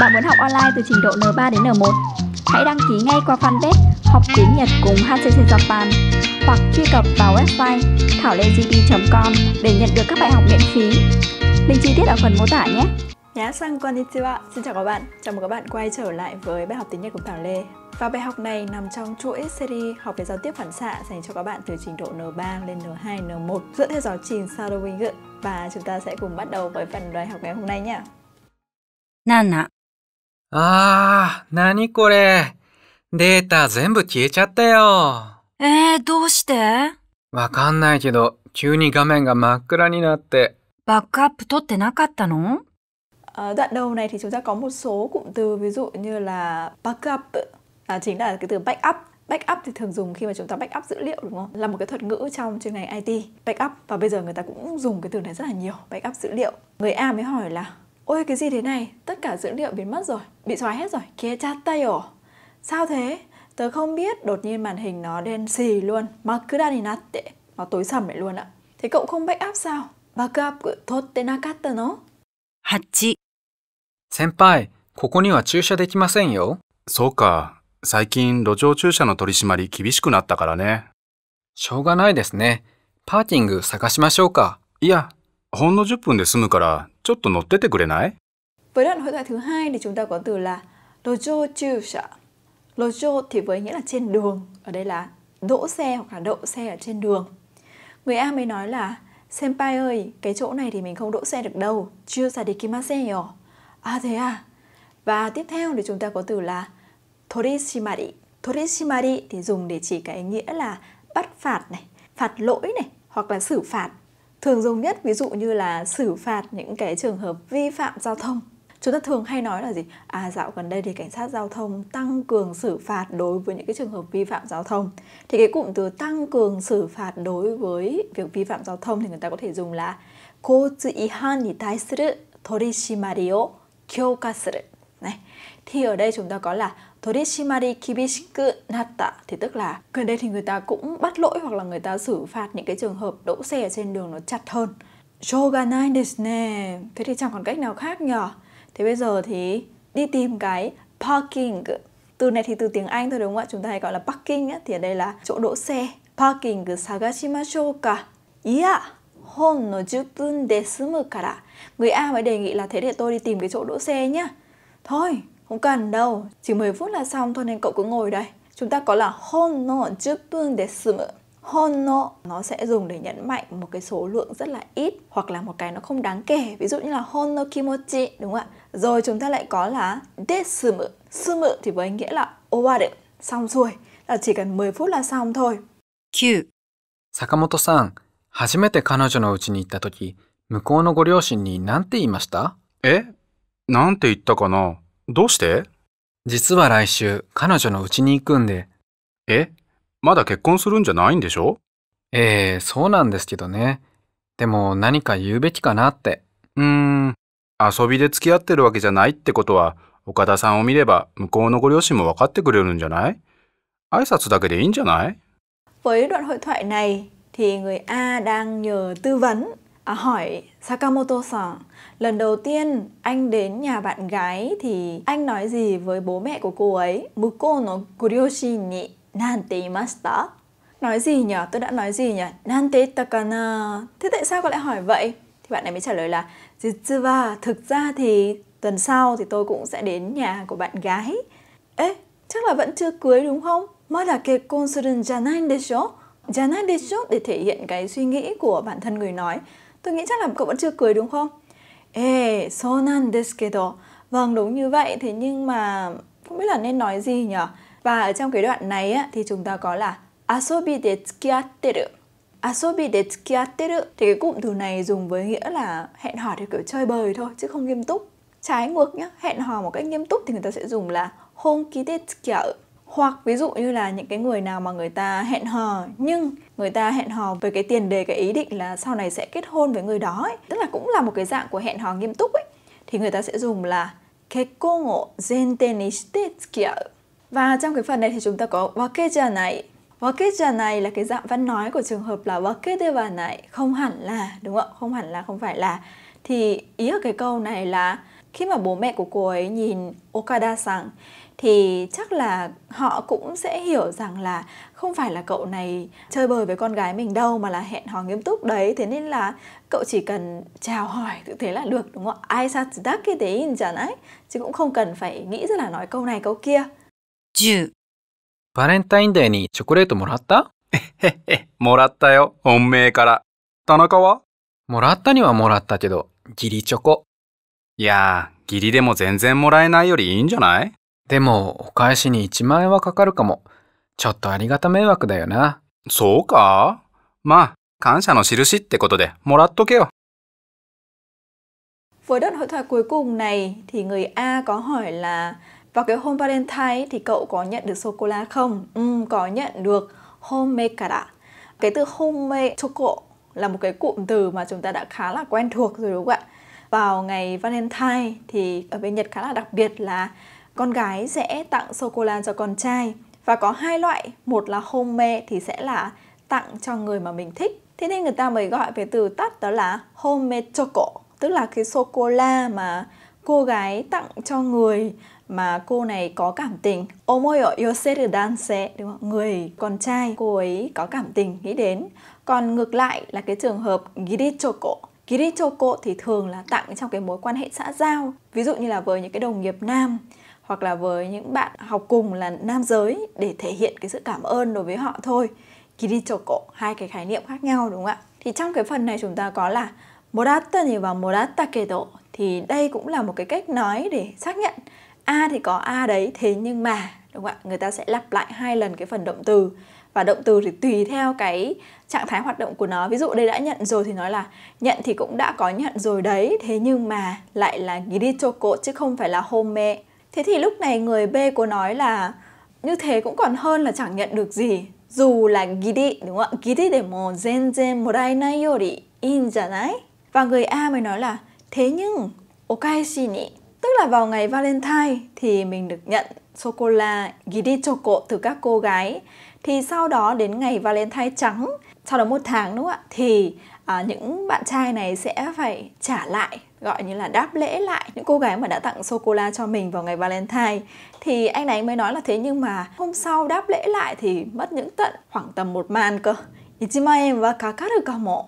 Bạn muốn học online từ trình độ N3 đến N1? Hãy đăng ký ngay qua fanpage Học Tiếng Nhật cùng HCC Japan hoặc truy cập vào website thaolejp.com để nhận được các bài học miễn phí. Link chi tiết ở phần mô tả nhé. Minasan konnichiwa, xin chào các bạn. Chào mừng các bạn quay trở lại với bài học tiếng Nhật của Thảo Lê. Và bài học này nằm trong chuỗi series học về giao tiếp phản xạ dành cho các bạn từ trình độ N3 lên N2, N1 dựa theo giáo trình Shadowing. Và chúng ta sẽ cùng bắt đầu với phần bài học ngày hôm nay nhé. Nana. Ah, nani kore? Data zenbu kiechata yo. Doushite? Wakannai kedo, kyū ni gamen ga makkura ni natte. Backup totte nakatta no? Đoạn đầu này thì chúng ta có một số cụm từ, ví dụ như là backup, chính là cái từ backup. Backup thì thường dùng khi mà chúng ta backup dữ liệu, đúng không? Là một cái thuật ngữ trong chuyên ngành IT, backup. Và bây giờ người ta cũng dùng cái từ này rất là nhiều, backup dữ liệu. Người A mới hỏi là ôi cái gì thế này, tất cả dữ liệu biến mất rồi, bị xóa hết rồi. Kiechatayo. Sao thế? Tớ không biết, đột nhiên màn hình nó đen xì luôn. Makuda ni natte. Nó tối sầm lại luôn ạ. Thế cậu không backup sao? Backup totte nakatta no? 8. 先輩、ここには駐車できませんよ。そうか。最近路上駐車の取り締まり厳しくなったからね。しょうがないですね。パーキング探しましょうか。いや、ほんの10分で済むからちょっと乗っててくれない？ Với đoạn hội thoại thứ hai thì chúng ta có từ là dojo jusha. Dojo thì với nghĩa là trên đường, ở đây là đỗ xe hoặc là đậu xe ở trên đường. Người A mới nói là senpai ơi, cái chỗ này thì mình không đỗ xe được đâu. Jusha dekimasen yo. À thế à. Và tiếp theo thì chúng ta có từ là torishimari. Torishimari thì dùng để chỉ cái nghĩa là bắt phạt này, phạt lỗi này, hoặc là xử phạt. Thường dùng nhất ví dụ như là xử phạt những cái trường hợp vi phạm giao thông. Chúng ta thường hay nói là gì? À dạo gần đây thì cảnh sát giao thông tăng cường xử phạt đối với những cái trường hợp vi phạm giao thông. Thì cái cụm từ tăng cường xử phạt đối với việc vi phạm giao thông thì người ta có thể dùng là koutsu ihan ni taisuru torishimari o kyoka suru. Này. Thì ở đây chúng ta có là torishimari kibishiku natta, thì tức là gần đây thì người ta cũng bắt lỗi hoặc là người ta xử phạt những cái trường hợp đỗ xe ở trên đường nó chặt hơn. Shoganai desu ne. Thế thì chẳng còn cách nào khác nhở. Thế bây giờ thì đi tìm cái parking. Từ này thì từ tiếng Anh thôi đúng không ạ? Chúng ta hay gọi là parking á, thì ở đây là chỗ đỗ xe. Parking sagashimashou ka. Iya, hon no 10 分 de sumu kara. Người A mới đề nghị là thế để tôi đi tìm cái chỗ đỗ xe nhá. Thôi, không cần đâu, chỉ 10 phút là xong thôi nên cậu cứ ngồi đây. Chúng ta có là hon no 10 分 de sumu. Hon no nó sẽ dùng để nhấn mạnh một cái số lượng rất là ít hoặc là một cái nó không đáng kể, ví dụ như là hon no kimochi, đúng không ạ? Rồi chúng ta lại có là desumu. Sumu thì với nghĩa là owaru, xong xuôi, là chỉ cần 10 phút là xong thôi. 9. Sakamoto-san, 初めて彼女の家に行った時、向こうのご両親に何て言いました？え？なんて言ったかな？どうして？実は来週彼女の家に行くんで。え？まだ結婚するんじゃないんでしょ？ええ、そうなんですけどね。でも何か言うべきかなって。遊びで付き合ってるわけじゃないってことは、岡田さんを見れば向こうのご両親も分かってくれるんじゃない？挨拶だけでいいんじゃない？ Với đoạn hội thoại này thì người A đang nhờ tư vấn. Hỏi Sakamoto-san, lần đầu tiên anh đến nhà bạn gái thì anh nói gì với bố mẹ của cô ấy? Mukou no goryoshin ni. Nante imashita. Nói gì nhỉ? Tôi đã nói gì nhỉ? Nante itta kana. Thế tại sao cô lại hỏi vậy? Thì bạn này mới trả lời là Jitsuwa, thực ra thì tuần sau thì tôi cũng sẽ đến nhà của bạn gái. Ê, chắc là vẫn chưa cưới đúng không? Mada kekkon suru janai desho. Janai desho để thể hiện cái suy nghĩ của bản thân người nói. Tôi nghĩ chắc là cậu vẫn chưa cưới đúng không? Ê, so nan desu kedo. Vâng, đúng như vậy, thế nhưng mà không biết là nên nói gì nhỉ? Và ở trong cái đoạn này á, thì chúng ta có là asobi de tsukiatteru. Asobi de tsukiatteru thì cái cụm từ này dùng với nghĩa là hẹn hò theo kiểu chơi bời thôi chứ không nghiêm túc. Trái ngược nhá, hẹn hò một cách nghiêm túc thì người ta sẽ dùng là honki de tsukiau. Hoặc ví dụ như là những cái người nào mà người ta hẹn hò nhưng người ta hẹn hò với cái tiền đề, cái ý định là sau này sẽ kết hôn với người đó ấy. Tức là cũng là một cái dạng của hẹn hò nghiêm túc ấy. Thì người ta sẽ dùng là kekkon o zente ni shite tsukiau. Và trong cái phần này thì chúng ta có wakejanai. Wakejanai là cái dạng văn nói của trường hợp là wakedewanai, không hẳn là, đúng không? Không hẳn là, không phải là. Thì ý ở cái câu này là khi mà bố mẹ của cô ấy nhìn Okada-san thì chắc là họ cũng sẽ hiểu rằng là không phải là cậu này chơi bời với con gái mình đâu, mà là hẹn hò nghiêm túc đấy. Thế nên là cậu chỉ cần chào hỏi thế là được, đúng không? Aisatsudakke de in janai, chứ cũng không cần phải nghĩ ra là nói câu này câu kia. 10. Valentine Day にチョコレートもらった? もらったよ、本命から。田中は?もらったにはもらったけど、義理チョコ。いやー、義理でも全然もらえないよりいいんじゃない?でも、お返しに1万円はかかるかも。ちょっとありがた迷惑だよな。そうか?まあ、感謝の印ってことで、もらっとけよ。Với đoạn hội thoại cuối cùng này thì người A có hỏi là vào cái hôm Valentine thì cậu có nhận được sô-cô-la không? Có nhận được. Home kara. Cái từ home choco là một cái cụm từ mà chúng ta đã khá là quen thuộc rồi, đúng không ạ? Vào ngày Valentine thì ở bên Nhật khá là đặc biệt là con gái sẽ tặng sô-cô-la cho con trai. Và có hai loại, một là home thì sẽ là tặng cho người mà mình thích. Thế nên người ta mới gọi về từ tắt đó là home choco, tức là cái sô-cô-la mà cô gái tặng cho người mà cô này có cảm tình. Omoi o yoseru danse, đúng không? Người con trai cô ấy có cảm tình nghĩ đến. Còn ngược lại là cái trường hợp girichoko. Girichoko thì thường là tặng trong cái mối quan hệ xã giao, ví dụ như là với những cái đồng nghiệp nam hoặc là với những bạn học cùng là nam giới, để thể hiện cái sự cảm ơn đối với họ thôi. Girichoko, hai cái khái niệm khác nhau, đúng không ạ? Thì trong cái phần này chúng ta có là moratta ni wa moratta kedo, thì đây cũng là một cái cách nói để xác nhận A thì có A đấy, thế nhưng mà, đúng không ạ? Người ta sẽ lặp lại hai lần cái phần động từ. Và động từ thì tùy theo cái trạng thái hoạt động của nó. Ví dụ đây đã nhận rồi thì nói là nhận thì cũng đã có nhận rồi đấy, thế nhưng mà lại là girichoko chứ không phải là home. Thế thì lúc này người B có nói là như thế cũng còn hơn là chẳng nhận được gì. Dù là giri, đúng không ạ? Giri demo zenzen moraenai yori in janai. Và người A mới nói là thế nhưng okaeshi ni, tức là vào ngày Valentine thì mình được nhận sô-cô-la girichoko từ các cô gái. Thì sau đó đến ngày Valentine trắng, sau đó một tháng, đúng không ạ? Thì những bạn trai này sẽ phải trả lại, gọi như là đáp lễ lại những cô gái mà đã tặng sô-cô-la cho mình vào ngày Valentine. Thì anh này mới nói là thế nhưng mà hôm sau đáp lễ lại thì mất những tận khoảng tầm 1.000 cơ. 1万円 wa kakaru kamo.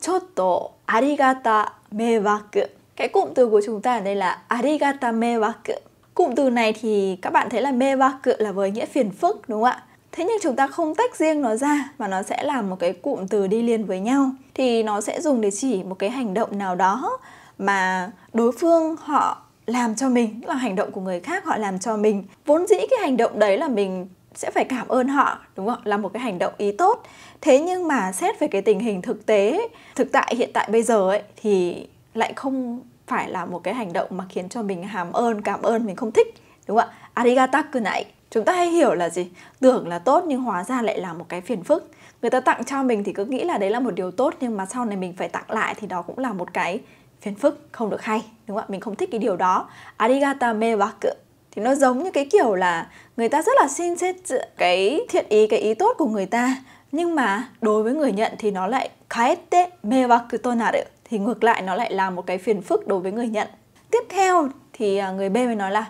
Chotto arigata meiwaku. Cái cụm từ của chúng ta ở đây là arigata meiwaku. Cụm từ này thì các bạn thấy là meiwaku là với nghĩa phiền phức, đúng không ạ? Thế nhưng chúng ta không tách riêng nó ra mà nó sẽ là một cái cụm từ đi liền với nhau. Thì nó sẽ dùng để chỉ một cái hành động nào đó mà đối phương họ làm cho mình, tức là hành động của người khác họ làm cho mình. Vốn dĩ cái hành động đấy là mình sẽ phải cảm ơn họ, đúng không? Là một cái hành động ý tốt. Thế nhưng mà xét về cái tình hình thực tế, thực tại hiện tại bây giờ ấy, thì lại không phải là một cái hành động mà khiến cho mình hàm ơn, cảm ơn, mình không thích, đúng không ạ? Arigata kunai. Chúng ta hay hiểu là gì? Tưởng là tốt nhưng hóa ra lại là một cái phiền phức. Người ta tặng cho mình thì cứ nghĩ là đấy là một điều tốt, nhưng mà sau này mình phải tặng lại thì đó cũng là một cái phiền phức, không được hay, đúng không ạ? Mình không thích cái điều đó. Arigata meiwaku. Thì nó giống như cái kiểu là người ta rất là xin xét cái thiện ý, cái ý tốt của người ta, nhưng mà đối với người nhận thì nó lại kaete meiwaku tonaru, thì ngược lại nó lại là một cái phiền phức đối với người nhận. Tiếp theo thì người B mới nói là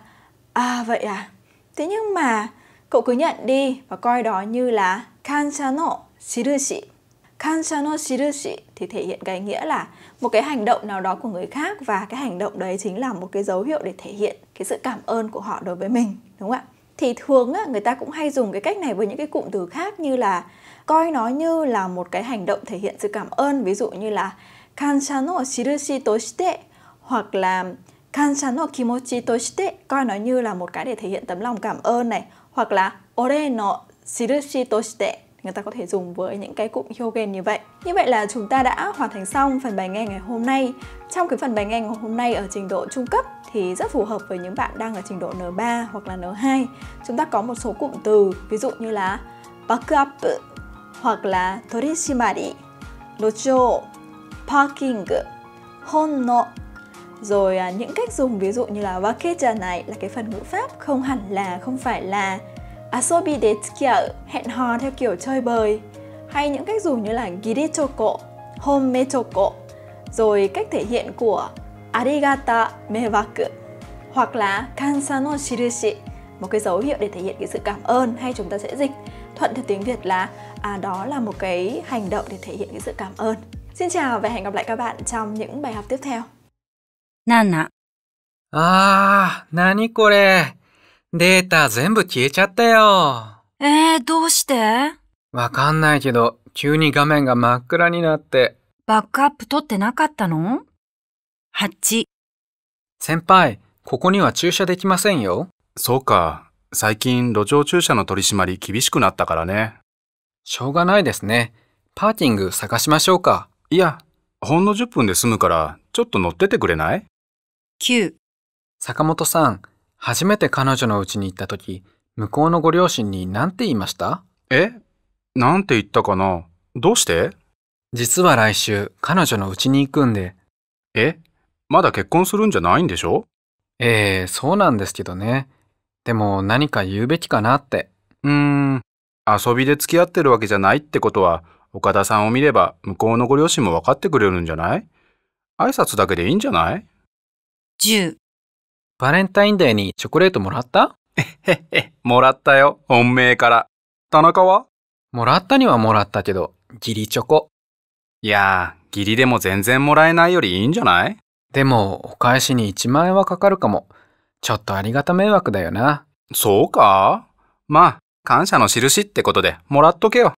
à vậy à, thế nhưng mà cậu cứ nhận đi và coi đó như là kansha no shirushi. Kansha no shirushi thì thể hiện cái nghĩa là một cái hành động nào đó của người khác, và cái hành động đấy chính là một cái dấu hiệu để thể hiện cái sự cảm ơn của họ đối với mình, đúng không ạ? Thì thường người ta cũng hay dùng cái cách này với những cái cụm từ khác, như là coi nó như là một cái hành động thể hiện sự cảm ơn, ví dụ như là kansha no shirushi toshite, hoặc là kansha no kimochi toshite, coi nó như là một cái để thể hiện tấm lòng cảm ơn này, hoặc là ore no shirushi toshite. Người ta có thể dùng với những cái cụm hyogen như vậy. Như vậy là chúng ta đã hoàn thành xong phần bài nghe ngày hôm nay. Trong cái phần bài nghe ngày hôm nay ở trình độ trung cấp thì rất phù hợp với những bạn đang ở trình độ N3 hoặc là N2. Chúng ta có một số cụm từ, ví dụ như là backup, hoặc là torishimari, dojo, parking, honno. Rồi những cách dùng ví dụ như là wakeja này là cái phần ngữ pháp không hẳn là, không phải là asobi de tsukiau, hẹn hò theo kiểu chơi bời, hay những cách dùng như là girichoko, homechoko, rồi cách thể hiện của arigata meiwaku. hoặc là Kansa no shirushi, một cái dấu hiệu để thể hiện cái sự cảm ơn, hay chúng ta sẽ dịch thuận theo tiếng Việt là đó là một cái hành động để thể hiện cái sự cảm ơn. Xin chào và hẹn gặp lại các bạn trong những bài học tiếp theo. Nana. Nani kore? Data zenbu kiechatta yo. Doushite? Wakannai kedo, kyū ni gamen ga makkura ni natte. Backup totte nakatta no? 8. 先輩、ここには駐車できませんよ。そうか。最近路上駐車の取り締まり厳しくなったからね。しょうがないですね。パーキング探しましょうか。いや、ほんの10分で済むから、ちょっと乗っててくれない ?9。坂本さん、初めて彼女の家に行った時、向こうのご両親に何て言いました？え？なんて言ったかな？どうして？実は来週、彼女の家に行くんで。え？まだ結婚するんじゃないんでしょ？ええ、そうなんですけどね。でも何か言うべきかなって。遊びで付き合ってるわけじゃないってことは、岡田さんを見れば向こうのご両親も分かってくれるんじゃない？挨拶だけでいいんじゃない ?10 バレンタインデーにチョコレートもらった？もらったよ、本命から。田中は？もらったにはもらったけど、義理チョコ。いやー、義理でも全然もらえないよりいいんじゃない？でも、お返しに1万円はかかるかも。ちょっとありがた迷惑だよな。そうか？まあ、感謝の印ってことでもらっとけよ。